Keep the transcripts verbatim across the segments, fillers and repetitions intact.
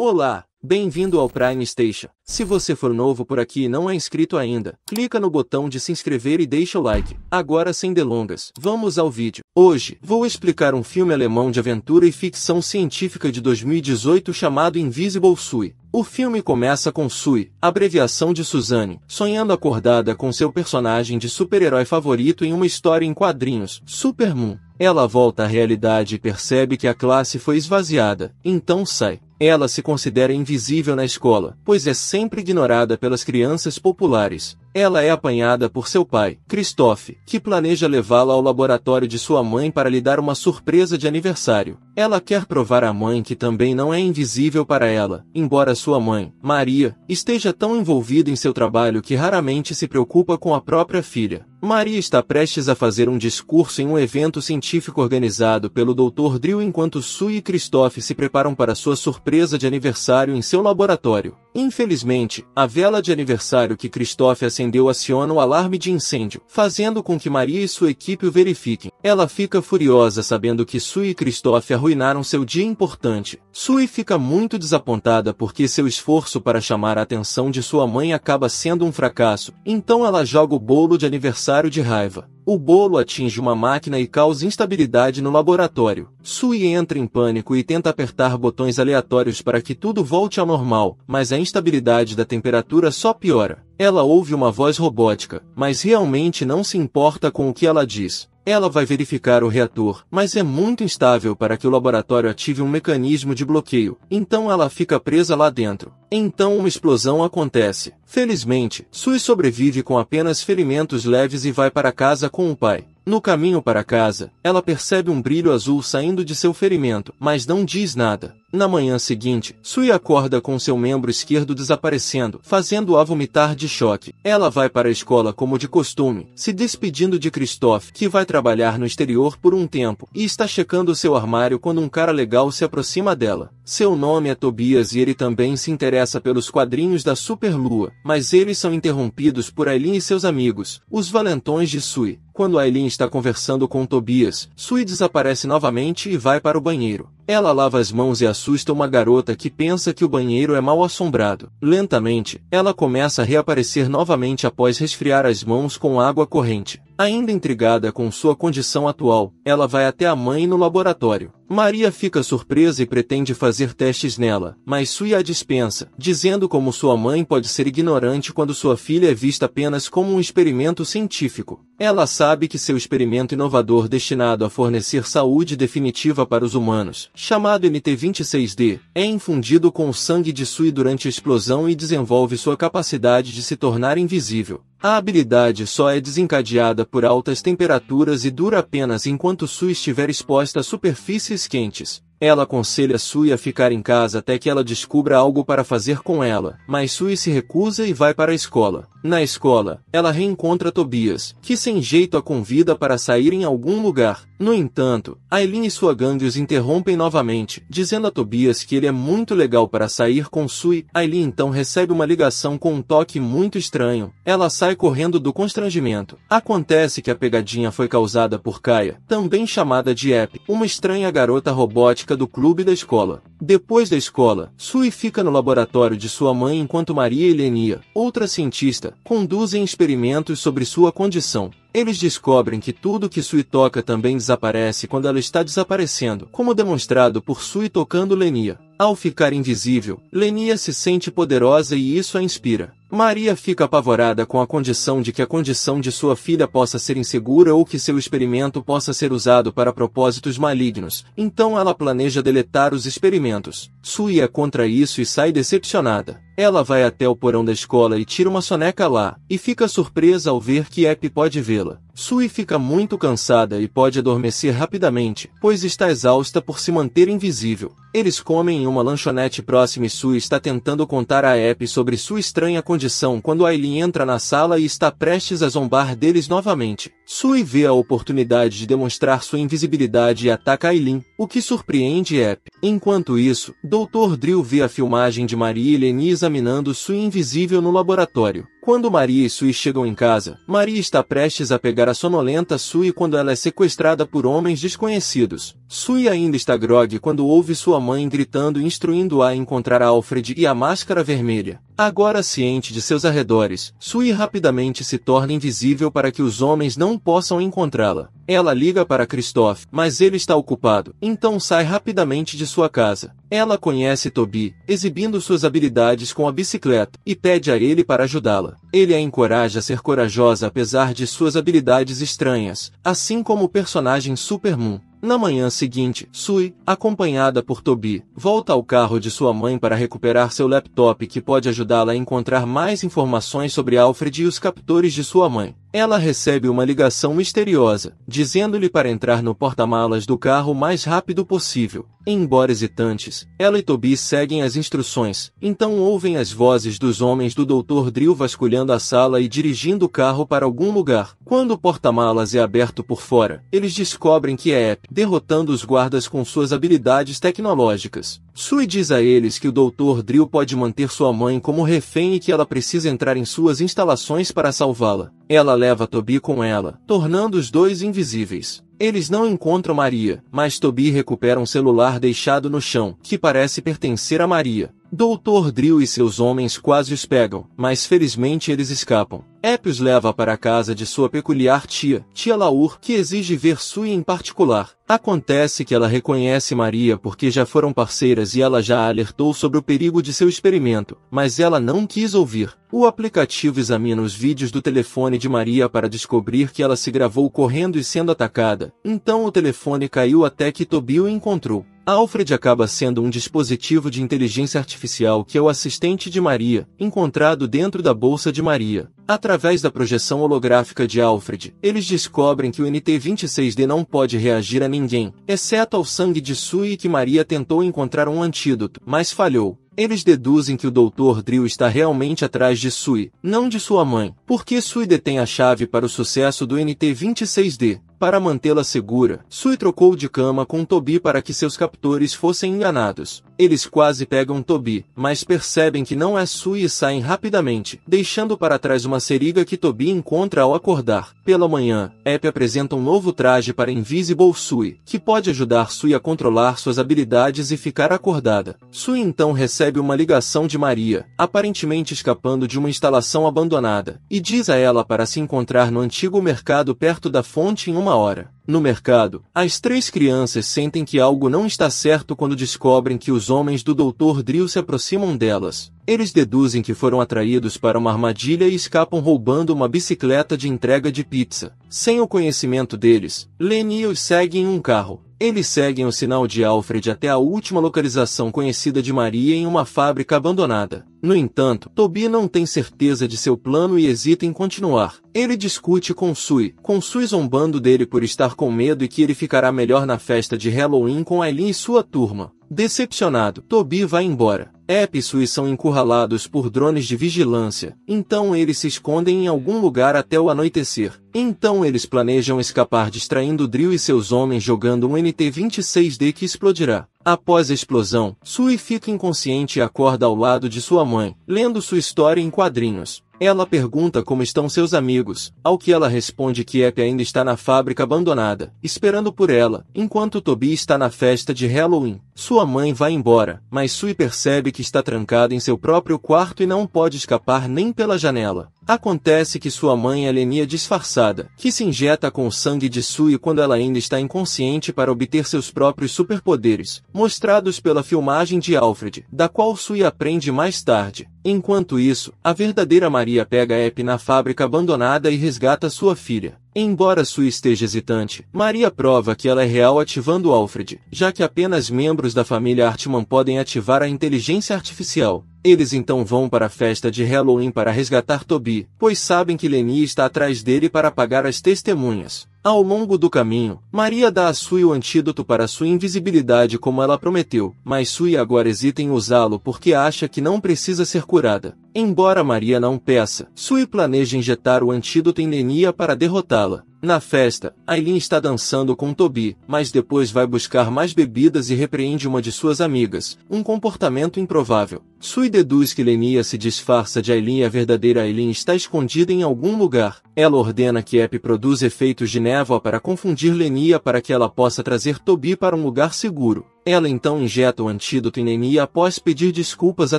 Olá, bem-vindo ao Prime Station. Se você for novo por aqui e não é inscrito ainda, clica no botão de se inscrever e deixa o like. Agora sem delongas, vamos ao vídeo. Hoje, vou explicar um filme alemão de aventura e ficção científica de dois mil e dezoito chamado Invisible Sue. O filme começa com Sue, abreviação de Suzanne, sonhando acordada com seu personagem de super-herói favorito em uma história em quadrinhos, Supermoon. Ela volta à realidade e percebe que a classe foi esvaziada, então sai. Ela se considera invisível na escola, pois é sempre ignorada pelas crianças populares. Ela é apanhada por seu pai, Christoph, que planeja levá-la ao laboratório de sua mãe para lhe dar uma surpresa de aniversário. Ela quer provar à mãe que também não é invisível para ela, embora sua mãe, Maria, esteja tão envolvida em seu trabalho que raramente se preocupa com a própria filha. Maria está prestes a fazer um discurso em um evento científico organizado pelo doutor Drill enquanto Sue e Christoph se preparam para sua surpresa de aniversário em seu laboratório. Infelizmente, a vela de aniversário que Christoph acendeu aciona o alarme de incêndio, fazendo com que Maria e sua equipe o verifiquem. Ela fica furiosa sabendo que Sue e Christoph arruinaram seu dia importante. Sue fica muito desapontada porque seu esforço para chamar a atenção de sua mãe acaba sendo um fracasso, então ela joga o bolo de aniversário de raiva. O bolo atinge uma máquina e causa instabilidade no laboratório. Sue entra em pânico e tenta apertar botões aleatórios para que tudo volte ao normal, mas a instabilidade da temperatura só piora. Ela ouve uma voz robótica, mas realmente não se importa com o que ela diz. Ela vai verificar o reator, mas é muito instável para que o laboratório ative um mecanismo de bloqueio, então ela fica presa lá dentro. Então uma explosão acontece. Felizmente, Sue sobrevive com apenas ferimentos leves e vai para casa com o pai. No caminho para casa, ela percebe um brilho azul saindo de seu ferimento, mas não diz nada. Na manhã seguinte, Sue acorda com seu membro esquerdo desaparecendo, fazendo-a vomitar de choque. Ela vai para a escola como de costume, se despedindo de Christoph, que vai trabalhar no exterior por um tempo, e está checando seu armário quando um cara legal se aproxima dela. Seu nome é Tobias e ele também se interessa pelos quadrinhos da Superlua, mas eles são interrompidos por Aileen e seus amigos, os valentões de Sue. Quando Aileen está conversando com Tobias, Sue desaparece novamente e vai para o banheiro. Ela lava as mãos e assusta uma garota que pensa que o banheiro é mal-assombrado. Lentamente, ela começa a reaparecer novamente após resfriar as mãos com água corrente. Ainda intrigada com sua condição atual, ela vai até a mãe no laboratório. Maria fica surpresa e pretende fazer testes nela, mas Sue a dispensa, dizendo como sua mãe pode ser ignorante quando sua filha é vista apenas como um experimento científico. Ela sabe que seu experimento inovador destinado a fornecer saúde definitiva para os humanos, chamado N T vinte e seis D, é infundido com o sangue de Sue durante a explosão e desenvolve sua capacidade de se tornar invisível. A habilidade só é desencadeada por altas temperaturas e dura apenas enquanto Sue estiver exposta a superfícies quentes. Ela aconselha Sue a ficar em casa até que ela descubra algo para fazer com ela, mas Sue se recusa e vai para a escola. Na escola, ela reencontra Tobias, que sem jeito a convida para sair em algum lugar. No entanto, Aileen e sua gangue os interrompem novamente, dizendo a Tobias que ele é muito legal para sair com Sue. Aileen então recebe uma ligação com um toque muito estranho. Ela sai correndo do constrangimento. Acontece que a pegadinha foi causada por Kaia, também chamada de App, uma estranha garota robótica do clube da escola. Depois da escola, Sue fica no laboratório de sua mãe enquanto Maria e Lenia, outra cientista, conduzem experimentos sobre sua condição. Eles descobrem que tudo que Sue toca também desaparece quando ela está desaparecendo, como demonstrado por Sue tocando Lenia. Ao ficar invisível, Lenia se sente poderosa e isso a inspira. Maria fica apavorada com a condição de que a condição de sua filha possa ser insegura ou que seu experimento possa ser usado para propósitos malignos, então ela planeja deletar os experimentos. Sue é contra isso e sai decepcionada. Ela vai até o porão da escola e tira uma soneca lá, e fica surpresa ao ver que Epi pode vê-la. Sue fica muito cansada e pode adormecer rapidamente, pois está exausta por se manter invisível. Eles comem em uma lanchonete próxima e Sue está tentando contar a Epi sobre sua estranha condição quando Aileen entra na sala e está prestes a zombar deles novamente. Sue vê a oportunidade de demonstrar sua invisibilidade e ataca Aileen, o que surpreende Epi. Enquanto isso, doutor Drill vê a filmagem de Maria e Leni examinando Sue invisível no laboratório. Quando Maria e Sue chegam em casa, Maria está prestes a pegar a sonolenta Sue quando ela é sequestrada por homens desconhecidos. Sue ainda está grogue quando ouve sua mãe gritando e instruindo-a a encontrar Alfred e a Máscara Vermelha. Agora ciente de seus arredores, Sue rapidamente se torna invisível para que os homens não possam encontrá-la. Ela liga para Christophe, mas ele está ocupado, então sai rapidamente de sua casa. Ela conhece Toby, exibindo suas habilidades com a bicicleta, e pede a ele para ajudá-la. Ele a encoraja a ser corajosa apesar de suas habilidades estranhas, assim como o personagem Supermoon. Na manhã seguinte, Sue, acompanhada por Toby, volta ao carro de sua mãe para recuperar seu laptop que pode ajudá-la a encontrar mais informações sobre Alfred e os captores de sua mãe. Ela recebe uma ligação misteriosa, dizendo-lhe para entrar no porta-malas do carro o mais rápido possível. Embora hesitantes, ela e Toby seguem as instruções, então ouvem as vozes dos homens do doutor Drill vasculhando a sala e dirigindo o carro para algum lugar. Quando o porta-malas é aberto por fora, eles descobrem que é App, derrotando os guardas com suas habilidades tecnológicas. Sue diz a eles que o doutor Drill pode manter sua mãe como refém e que ela precisa entrar em suas instalações para salvá-la. Ela leva Toby com ela, tornando os dois invisíveis. Eles não encontram Maria, mas Toby recupera um celular deixado no chão, que parece pertencer a Maria. doutor Drill e seus homens quase os pegam, mas felizmente eles escapam. App os leva para a casa de sua peculiar tia, tia Laur, que exige ver Sue em particular. Acontece que ela reconhece Maria porque já foram parceiras e ela já a alertou sobre o perigo de seu experimento, mas ela não quis ouvir. O aplicativo examina os vídeos do telefone de Maria para descobrir que ela se gravou correndo e sendo atacada. Então o telefone caiu até que Toby o encontrou. Alfred acaba sendo um dispositivo de inteligência artificial que é o assistente de Maria, encontrado dentro da bolsa de Maria. Através da projeção holográfica de Alfred, eles descobrem que o N T vinte e seis D não pode reagir a ninguém, exceto ao sangue de Sue e que Maria tentou encontrar um antídoto, mas falhou. Eles deduzem que o doutor Drill está realmente atrás de Sue, não de sua mãe, porque Sue detém a chave para o sucesso do N T vinte e seis D. Para mantê-la segura, Sue trocou de cama com Toby para que seus captores fossem enganados. Eles quase pegam Toby, mas percebem que não é Sue e saem rapidamente, deixando para trás uma seringa que Toby encontra ao acordar. Pela manhã, App apresenta um novo traje para Invisible Sue, que pode ajudar Sue a controlar suas habilidades e ficar acordada. Sue então recebe uma ligação de Maria, aparentemente escapando de uma instalação abandonada, e diz a ela para se encontrar no antigo mercado perto da fonte em uma hora. No mercado, as três crianças sentem que algo não está certo quando descobrem que os homens do doutor Drill se aproximam delas. Eles deduzem que foram atraídos para uma armadilha e escapam roubando uma bicicleta de entrega de pizza. Sem o conhecimento deles, Lenny os segue em um carro. Eles seguem o sinal de Alfred até a última localização conhecida de Maria em uma fábrica abandonada. No entanto, Toby não tem certeza de seu plano e hesita em continuar. Ele discute com Sue, com Sue zombando dele por estar com medo e que ele ficará melhor na festa de Halloween com Aileen e sua turma. Decepcionado, Toby vai embora. App e Sue são encurralados por drones de vigilância, então eles se escondem em algum lugar até o anoitecer. Então eles planejam escapar distraindo Drill e seus homens jogando um N T vinte e seis D que explodirá. Após a explosão, Sue fica inconsciente e acorda ao lado de sua mãe, lendo sua história em quadrinhos. Ela pergunta como estão seus amigos, ao que ela responde que App ainda está na fábrica abandonada, esperando por ela, enquanto Toby está na festa de Halloween. Sua mãe vai embora, mas Sue percebe que está trancada em seu próprio quarto e não pode escapar nem pela janela. Acontece que sua mãe é Lenia disfarçada, que se injeta com o sangue de Sue quando ela ainda está inconsciente para obter seus próprios superpoderes, mostrados pela filmagem de Alfred, da qual Sue aprende mais tarde. Enquanto isso, a verdadeira Maria pega a App na fábrica abandonada e resgata sua filha. Embora Sue esteja hesitante, Maria prova que ela é real ativando Alfred, já que apenas membros da família Hartman podem ativar a inteligência artificial. Eles então vão para a festa de Halloween para resgatar Toby, pois sabem que Lenny está atrás dele para apagar as testemunhas. Ao longo do caminho, Maria dá a Sue o antídoto para sua invisibilidade como ela prometeu, mas Sue agora hesita em usá-lo porque acha que não precisa ser curada. Embora Maria não peça, Sue planeja injetar o antídoto em Nenia para derrotá-la. Na festa, Aileen está dançando com Toby, mas depois vai buscar mais bebidas e repreende uma de suas amigas, um comportamento improvável. Sue deduz que Nenia se disfarça de Aileen e a verdadeira Aileen está escondida em algum lugar. Ela ordena que Epi produza efeitos de névoa para confundir Nenia para que ela possa trazer Toby para um lugar seguro. Ela então injeta o antídoto em Nenia após pedir desculpas a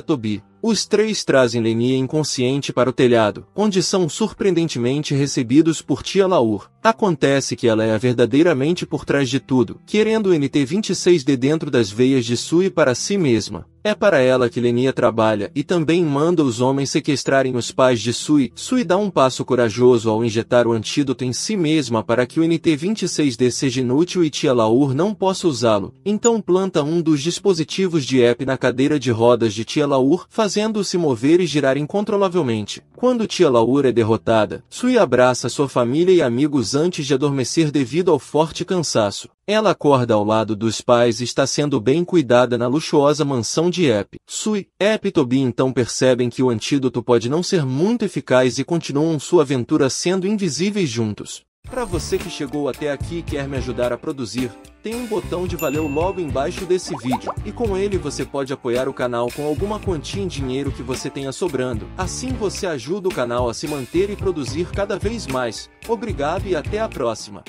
Toby. Os três trazem Nenia inconsciente para o telhado, onde são surpreendentemente recebidos por Tia Laur. Acontece que ela é verdadeiramente por trás de tudo, querendo o N T vinte e seis D dentro das veias de Sue para si mesma. É para ela que Nenia trabalha e também manda os homens sequestrarem os pais de Sue. Sue dá um passo corajoso ao injetar o antídoto em si mesma para que o N T vinte e seis D seja inútil e Tia Laur não possa usá-lo. Então planta um dos dispositivos de Epi na cadeira de rodas de Tia Laur, fazendo-o se mover e girar incontrolavelmente. Quando Tia Laur é derrotada, Sue abraça sua família e amigos antes de adormecer devido ao forte cansaço. Ela acorda ao lado dos pais e está sendo bem cuidada na luxuosa mansão de Epi. Sue, Epi e Toby então percebem que o antídoto pode não ser muito eficaz e continuam sua aventura sendo invisíveis juntos. Para você que chegou até aqui e quer me ajudar a produzir, tem um botão de valeu logo embaixo desse vídeo, e com ele você pode apoiar o canal com alguma quantia em dinheiro que você tenha sobrando. Assim você ajuda o canal a se manter e produzir cada vez mais. Obrigado e até a próxima!